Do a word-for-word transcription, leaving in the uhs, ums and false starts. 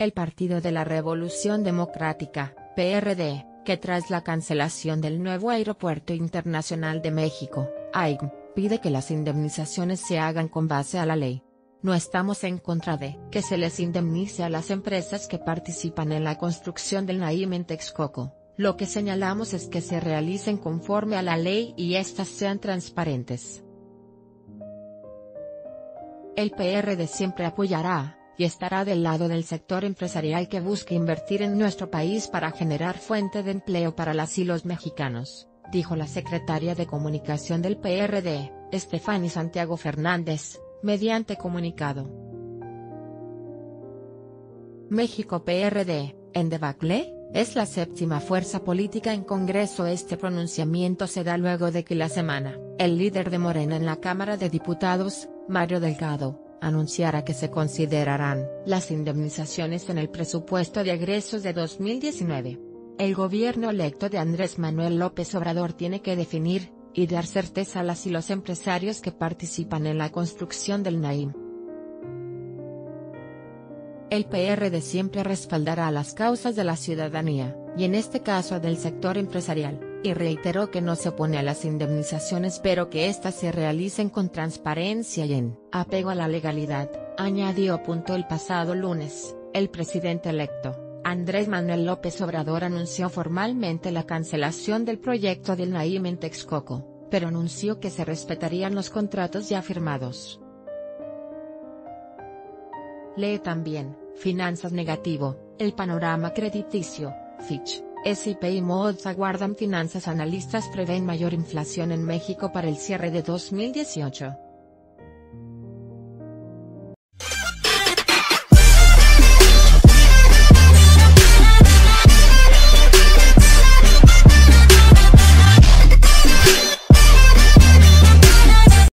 El Partido de la Revolución Democrática, P R D, que tras la cancelación del nuevo Aeropuerto Internacional de México, A I C M, pide que las indemnizaciones se hagan con base a la ley. No estamos en contra de que se les indemnice a las empresas que participan en la construcción del Naim en Texcoco. Lo que señalamos es que se realicen conforme a la ley y éstas sean transparentes. El P R D siempre apoyará, y estará del lado del sector empresarial que busque invertir en nuestro país para generar fuente de empleo para las y los mexicanos, dijo la secretaria de Comunicación del P R D, Estefani Santiago Fernández, mediante comunicado. México P R D, en debacle. Es la séptima fuerza política en Congreso. Este pronunciamiento se da luego de que la semana, el líder de Morena en la Cámara de Diputados, Mario Delgado, anunciara que se considerarán las indemnizaciones en el presupuesto de egresos de dos mil diecinueve. El gobierno electo de Andrés Manuel López Obrador tiene que definir, y dar certeza a las y los empresarios que participan en la construcción del Naim. El P R D siempre respaldará a las causas de la ciudadanía, y en este caso del sector empresarial, y reiteró que no se opone a las indemnizaciones pero que éstas se realicen con transparencia y en apego a la legalidad, añadió. El pasado lunes, el presidente electo, Andrés Manuel López Obrador, anunció formalmente la cancelación del proyecto del Naim en Texcoco, pero anunció que se respetarían los contratos ya firmados. Lee también, Finanzas negativo, el panorama crediticio, Fitch, S and P y Moody's aguardan finanzas. Analistas prevén mayor inflación en México para el cierre de dos mil dieciocho.